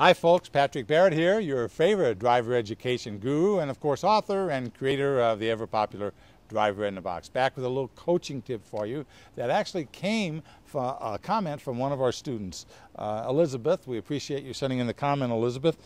Hi folks, Patrick Barrett here, your favorite driver education guru and of course author and creator of the ever popular Driver in the Box. Back with a little coaching tip for you that actually came from a comment from one of our students. Elizabeth, we appreciate you sending in the comment, Elizabeth,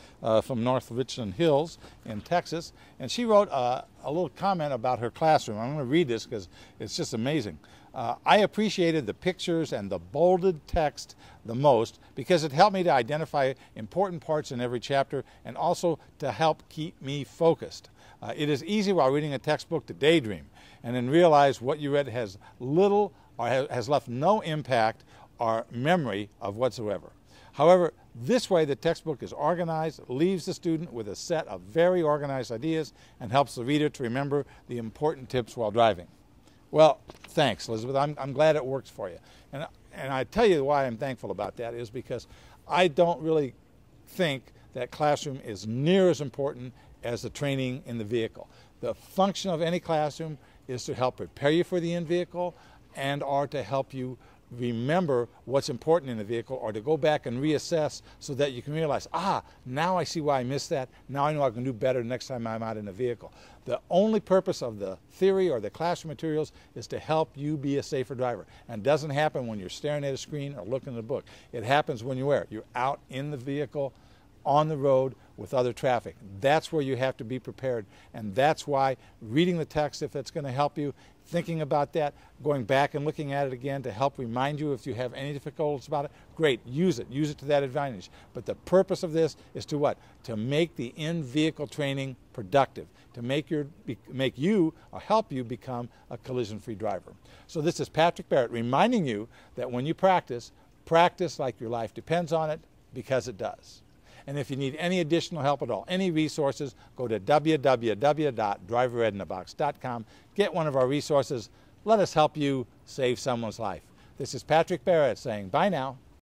from North Richland Hills in Texas. And she wrote a little comment about her classroom. I'm going to read this because it's just amazing. I appreciated the pictures and the bolded text the most because it helped me to identify important parts in every chapter and also to help keep me focused. It is easy while reading a textbook to daydream and then realize what you read has little or has left no impact or memory of whatsoever. However, this way the textbook is organized, leaves the student with a set of very organized ideas, and helps the reader to remember the important tips while driving. Well, thanks, Elizabeth. I'm glad it works for you. And I tell you why I'm thankful about that is because I don't really think that classroom is near as important as the training in the vehicle. The function of any classroom is to help prepare you for the in-vehicle and or to help you remember what's important in the vehicle or to go back and reassess so that you can realize, now I see why I missed that. Now I know I can do better next time I'm out in the vehicle. The only purpose of the theory or the classroom materials is to help you be a safer driver. And it doesn't happen when you're staring at a screen or looking at a book. It happens when you're out in the vehicle, on the road with other traffic. That's where you have to be prepared, and that's why reading the text, if that's going to help you, thinking about that, going back and looking at it again to help remind you if you have any difficulties about it, great, use it to that advantage. But the purpose of this is to what? To make the in-vehicle training productive, to help you become a collision-free driver. So this is Patrick Barrett reminding you that when you practice like your life depends on it, because it does. And if you need any additional help at all, any resources, go to www.driveredinabox.com. Get one of our resources. Let us help you save someone's life. This is Patrick Barrett saying bye now.